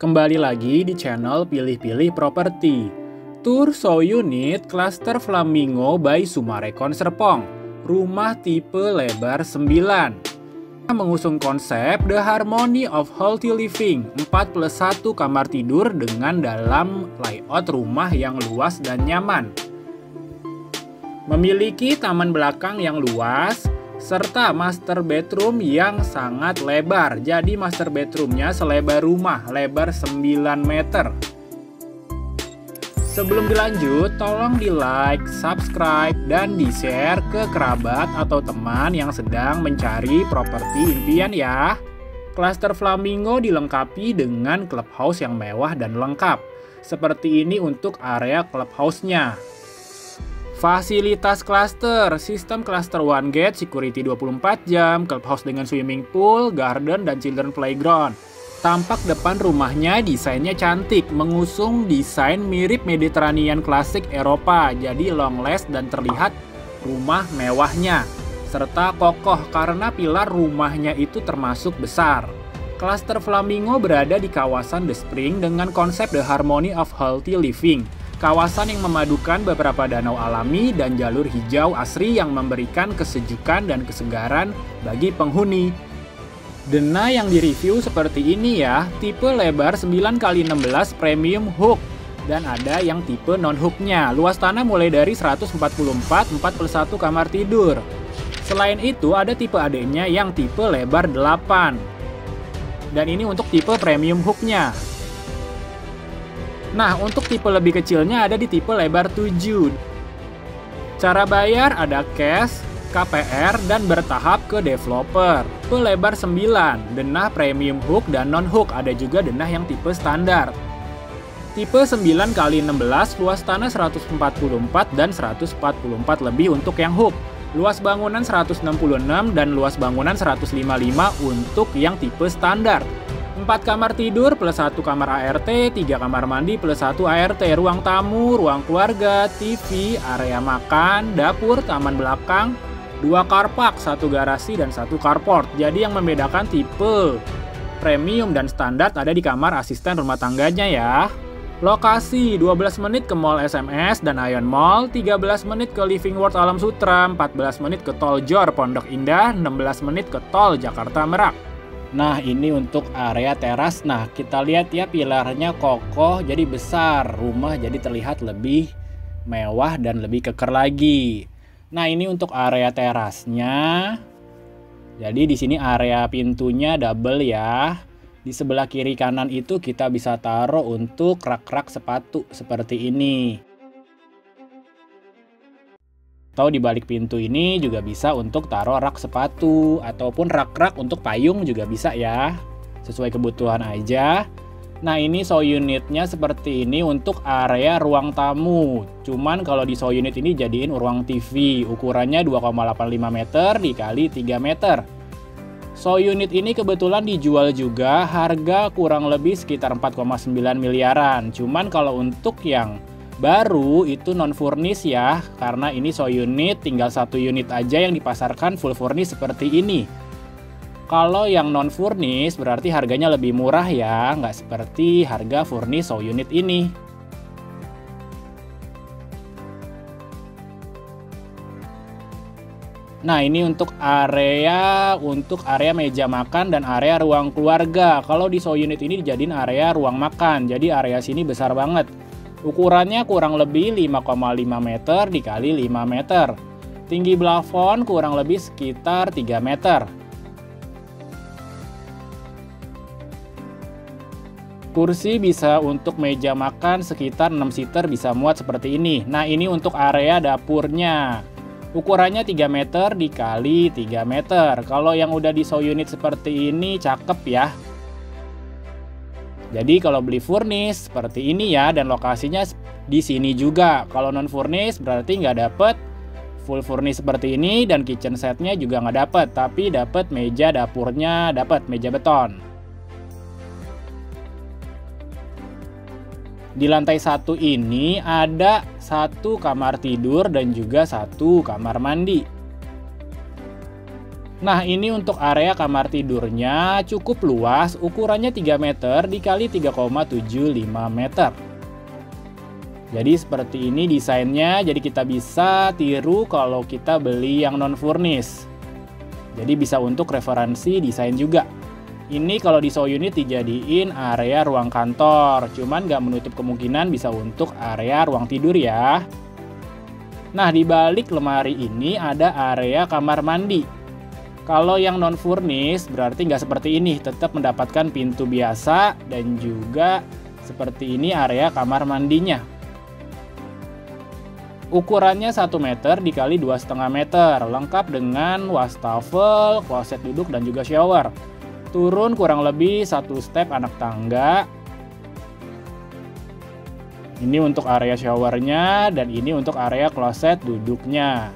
Kembali lagi di channel Pilih-pilih Properti. Tour show unit Cluster Flamingo by Summarecon Serpong. Rumah tipe lebar 9. Mengusung konsep The Harmony of Healthy Living, 4+1 kamar tidur dengan dalam layout rumah yang luas dan nyaman. Memiliki taman belakang yang luas serta master bedroom yang sangat lebar. Jadi master bedroomnya selebar rumah, lebar 9 meter. Sebelum dilanjut, tolong di like, subscribe, dan di share ke kerabat atau teman yang sedang mencari properti impian ya. Cluster Flamingo dilengkapi dengan clubhouse yang mewah dan lengkap. Seperti ini untuk area clubhouse-nya. Fasilitas cluster, sistem cluster one gate, security 24 jam, clubhouse dengan swimming pool, garden, dan children playground. Tampak depan rumahnya desainnya cantik, mengusung desain mirip Mediterranean klasik Eropa, jadi long last dan terlihat rumah mewahnya. Serta kokoh karena pilar rumahnya itu termasuk besar. Cluster Flamingo berada di kawasan The Spring dengan konsep The Harmony of Healthy Living. Kawasan yang memadukan beberapa danau alami dan jalur hijau asri yang memberikan kesejukan dan kesegaran bagi penghuni. Denah yang direview seperti ini ya, tipe lebar 9x16 premium hook. Dan ada yang tipe non-hooknya, luas tanah mulai dari 144, 4+1 kamar tidur. Selain itu ada tipe AD-nya yang tipe lebar 8. Dan ini untuk tipe premium hooknya. Nah, untuk tipe lebih kecilnya ada di tipe lebar 7. Cara bayar ada cash, KPR, dan bertahap ke developer. Tipe lebar 9, denah premium hook dan non-hook, ada juga denah yang tipe standar. Tipe 9x16, luas tanah 144 dan 144 lebih untuk yang hook. Luas bangunan 166 dan luas bangunan 155 untuk yang tipe standar. 4 kamar tidur plus 1 kamar ART, 3 kamar mandi plus 1 ART, ruang tamu, ruang keluarga, TV, area makan, dapur, taman belakang, 2 karpak, 1 garasi, dan 1 carport. Jadi yang membedakan tipe premium dan standar ada di kamar asisten rumah tangganya ya. Lokasi, 12 menit ke Mall SMS dan Aeon Mall, 13 menit ke Living World Alam Sutera, 14 menit ke Tol Jor, Pondok Indah, 16 menit ke Tol Jakarta Merak. Nah, ini untuk area teras. Nah, kita lihat ya pilarnya kokoh jadi besar. Rumah jadi terlihat lebih mewah dan lebih keker lagi. Nah, ini untuk area terasnya. Jadi di sini area pintunya double ya. Di sebelah kiri kanan itu kita bisa taruh untuk rak-rak sepatu seperti ini. Atau di balik pintu ini juga bisa untuk taruh rak sepatu ataupun rak-rak untuk payung juga bisa ya, sesuai kebutuhan aja. Nah, ini show unitnya seperti ini untuk area ruang tamu. Cuman kalau di show unit ini jadiin ruang TV, ukurannya 2,85 meter dikali 3 meter. Show unit ini kebetulan dijual juga, harga kurang lebih sekitar 4,9 miliaran. Cuman kalau untuk yang baru itu non furnish ya, karena ini show unit tinggal 1 unit aja yang dipasarkan full furnish seperti ini. Kalau yang non furnish berarti harganya lebih murah ya, nggak seperti harga furnish show unit ini. Nah, ini untuk area meja makan dan area ruang keluarga. Kalau di show unit ini dijadiin area ruang makan, jadi area sini besar banget. Ukurannya kurang lebih 5,5 meter dikali 5 meter. Tinggi plafon kurang lebih sekitar 3 meter. Kursi bisa untuk meja makan sekitar 6 seater bisa muat seperti ini. Nah, ini untuk area dapurnya. Ukurannya 3 meter dikali 3 meter. Kalau yang udah di show unit seperti ini cakep ya. Jadi kalau beli furnish seperti ini ya, dan lokasinya di sini juga. Kalau non furnish berarti nggak dapet full furnish seperti ini, dan kitchen setnya juga nggak dapet, tapi dapet meja dapurnya, dapet meja beton. Di lantai 1 ini ada 1 kamar tidur dan juga 1 kamar mandi. Nah, ini untuk area kamar tidurnya cukup luas, ukurannya 3 meter dikali 3,75 meter. Jadi seperti ini desainnya, jadi kita bisa tiru kalau kita beli yang non-furnish. Jadi bisa untuk referensi desain juga. Ini kalau di show unit dijadiin area ruang kantor, cuman nggak menutup kemungkinan bisa untuk area ruang tidur ya. Nah, di balik lemari ini ada area kamar mandi. Kalau yang non-furnish berarti nggak seperti ini, tetap mendapatkan pintu biasa dan juga seperti ini area kamar mandinya. Ukurannya 1 meter dikali 2,5 meter, lengkap dengan wastafel, kloset duduk dan juga shower. Turun kurang lebih 1 step anak tangga. Ini untuk area showernya dan ini untuk area kloset duduknya.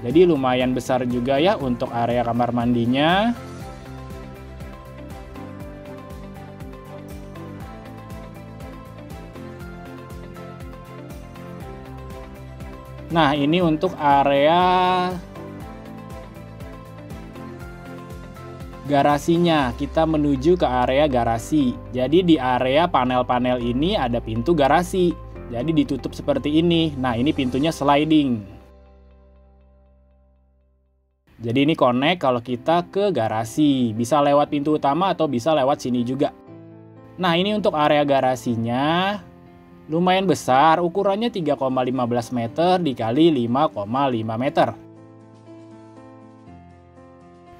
Jadi lumayan besar juga ya untuk area kamar mandinya. Nah, ini untuk area garasinya. Kita menuju ke area garasi. Jadi di area panel-panel ini ada pintu garasi. Jadi ditutup seperti ini. Nah, ini pintunya sliding. Jadi ini connect kalau kita ke garasi, bisa lewat pintu utama atau bisa lewat sini juga. Nah, ini untuk area garasinya lumayan besar, ukurannya 3,15 meter dikali 5,5 meter.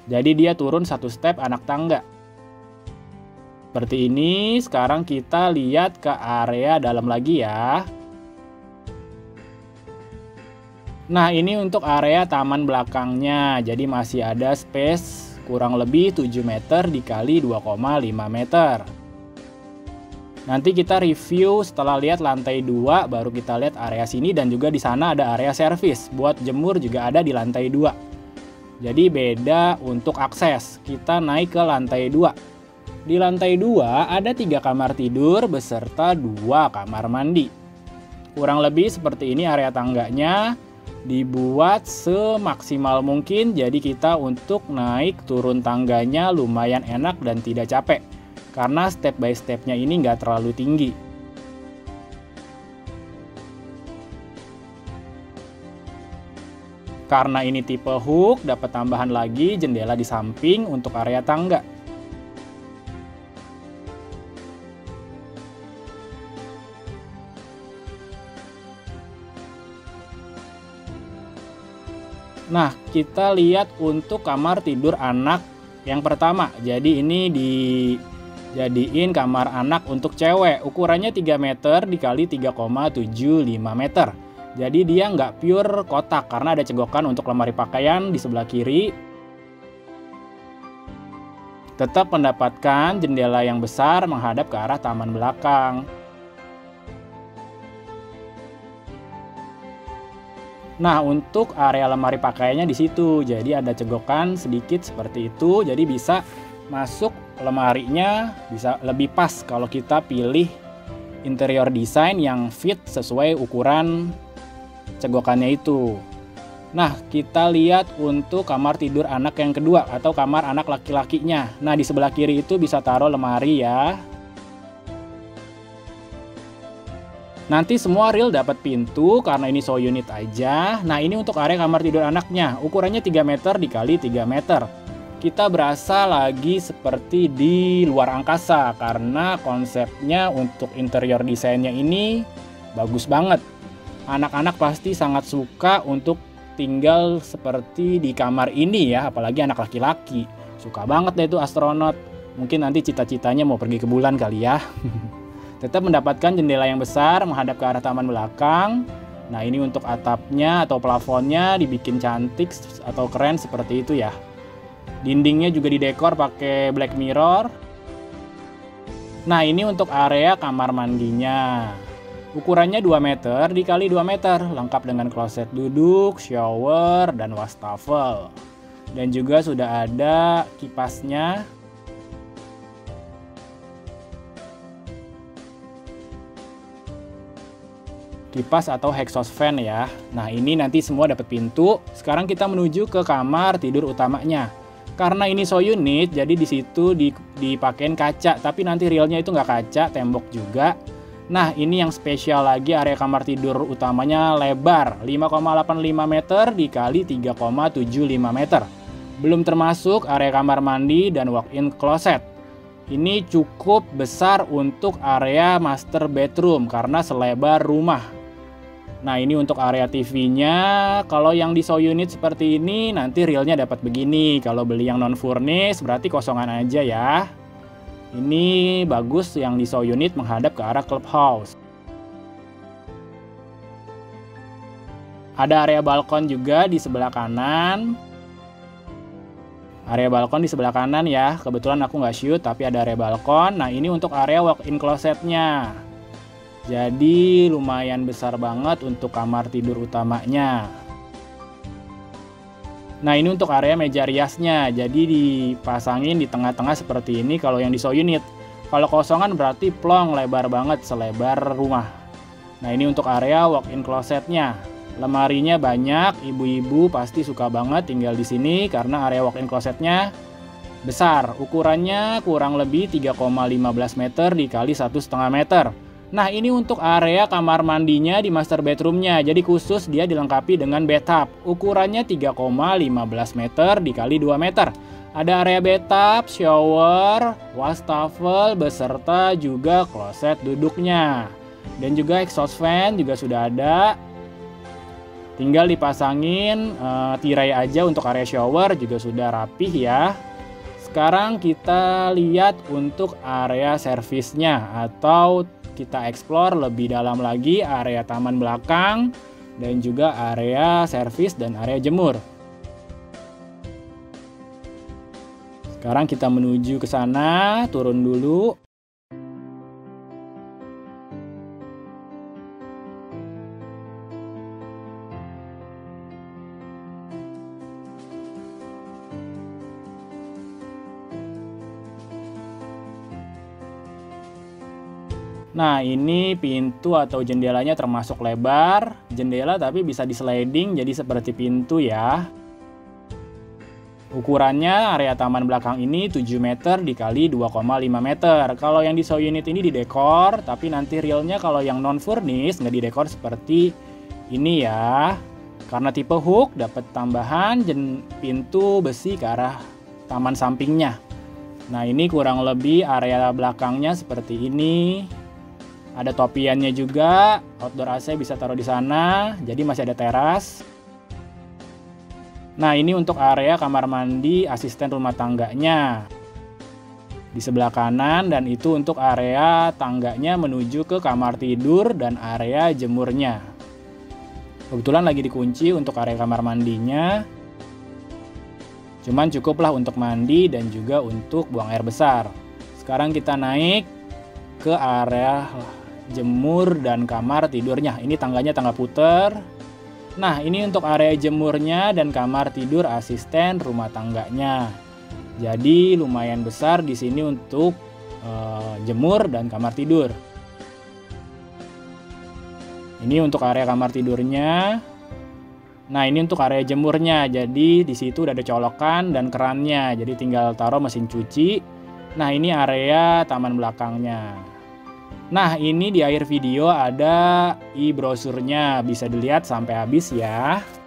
Jadi dia turun 1 step anak tangga. Seperti ini, sekarang kita lihat ke area dalam lagi ya. Nah, ini untuk area taman belakangnya, jadi masih ada space kurang lebih 7 meter dikali 2,5 meter. Nanti kita review setelah lihat lantai 2, baru kita lihat area sini dan juga di sana ada area servis. Buat jemur juga ada di lantai 2. Jadi beda untuk akses, kita naik ke lantai 2. Di lantai 2 ada 3 kamar tidur beserta 2 kamar mandi. Kurang lebih seperti ini area tangganya. Dibuat semaksimal mungkin, jadi kita untuk naik turun tangganya lumayan enak dan tidak capek karena step by stepnya ini nggak terlalu tinggi. Karena ini tipe hook, dapat tambahan lagi jendela di samping untuk area tangga. Nah, kita lihat untuk kamar tidur anak yang pertama. Jadi ini dijadiin kamar anak untuk cewek. Ukurannya 3 meter dikali 3,75 meter. Jadi dia nggak pure kotak karena ada cegokan untuk lemari pakaian di sebelah kiri. Tetap mendapatkan jendela yang besar menghadap ke arah taman belakang. Nah, untuk area lemari pakaiannya di situ, jadi ada cegokan sedikit seperti itu, jadi bisa masuk lemarinya, bisa lebih pas kalau kita pilih interior design yang fit sesuai ukuran cegokannya itu. Nah, kita lihat untuk kamar tidur anak yang kedua atau kamar anak laki-lakinya. Nah, di sebelah kiri itu bisa taruh lemari ya. Nanti semua reel dapat pintu karena ini show unit aja. Nah, ini untuk area kamar tidur anaknya. Ukurannya 3 meter dikali 3 meter. Kita berasa lagi seperti di luar angkasa karena konsepnya untuk interior desainnya ini bagus banget. Anak-anak pasti sangat suka untuk tinggal seperti di kamar ini ya, apalagi anak laki-laki. Suka banget deh itu astronot. Mungkin nanti cita-citanya mau pergi ke bulan kali ya. Tetap mendapatkan jendela yang besar menghadap ke arah taman belakang. Nah, ini untuk atapnya atau plafonnya dibikin cantik atau keren seperti itu ya. Dindingnya juga didekor pakai black mirror. Nah, ini untuk area kamar mandinya. Ukurannya 2 meter dikali 2 meter, lengkap dengan kloset duduk, shower, dan wastafel. Dan juga sudah ada kipasnya. Kipas atau exhaust fan ya. Nah, ini nanti semua dapat pintu. Sekarang kita menuju ke kamar tidur utamanya. Karena ini so unit, jadi di situ dipakein kaca, tapi nanti realnya itu nggak kaca, tembok juga. Nah, ini yang spesial lagi, area kamar tidur utamanya lebar 5,85 meter dikali 3,75 meter. Belum termasuk area kamar mandi dan walk-in closet. Ini cukup besar untuk area master bedroom karena selebar rumah. Nah, ini untuk area TV-nya. Kalau yang di show unit seperti ini, nanti realnya dapat begini. Kalau beli yang non-furnished, berarti kosongan aja ya. Ini bagus yang di show unit menghadap ke arah clubhouse. Ada area balkon juga di sebelah kanan. Area balkon di sebelah kanan ya. Kebetulan aku nggak shoot, tapi ada area balkon. Nah, ini untuk area walk-in closet-nya. Jadi lumayan besar banget untuk kamar tidur utamanya. Nah, ini untuk area meja riasnya, jadi dipasangin di tengah-tengah seperti ini kalau yang di show unit. Kalau kosongan berarti plong, lebar banget, selebar rumah. Nah, ini untuk area walk-in closetnya. Lemarinya banyak, ibu-ibu pasti suka banget tinggal di sini karena area walk-in closetnya besar. Ukurannya kurang lebih 3,15 meter dikali 1,5 meter. Nah, ini untuk area kamar mandinya di master bedroomnya, jadi khusus dia dilengkapi dengan bathtub. Ukurannya 3,15 meter dikali 2 meter. Ada area bathtub, shower, wastafel, beserta juga kloset duduknya. Dan juga exhaust fan juga sudah ada. Tinggal dipasangin tirai aja untuk area shower juga sudah rapih ya. Sekarang kita lihat untuk area servisnya atau kita explore lebih dalam lagi area taman belakang dan juga area servis dan area jemur. Sekarang kita menuju ke sana, turun dulu. Nah, ini pintu atau jendelanya termasuk lebar. Jendela tapi bisa disliding jadi seperti pintu ya. Ukurannya area taman belakang ini 7 meter dikali 2,5 meter. Kalau yang di show unit ini didekor, tapi nanti realnya kalau yang non-furnished nggak didekor seperti ini ya. Karena tipe hook dapat tambahan pintu besi ke arah taman sampingnya. Nah, ini kurang lebih area belakangnya seperti ini. Ada topiannya juga, outdoor AC bisa taruh di sana, jadi masih ada teras. Nah, ini untuk area kamar mandi asisten rumah tangganya. Di sebelah kanan, dan itu untuk area tangganya menuju ke kamar tidur dan area jemurnya. Kebetulan lagi dikunci untuk area kamar mandinya. Cuman cukuplah untuk mandi dan juga untuk buang air besar. Sekarang kita naik ke area jemur dan kamar tidurnya. Ini tangganya tangga puter. Nah, ini untuk area jemurnya dan kamar tidur asisten rumah tangganya. Jadi lumayan besar di sini untuk jemur dan kamar tidur. Ini untuk area kamar tidurnya. Nah, ini untuk area jemurnya. Jadi di situ udah ada colokan dan kerannya. Jadi tinggal taruh mesin cuci. Nah, ini area taman belakangnya. Nah, ini di akhir video ada e-brosurnya, bisa dilihat sampai habis ya.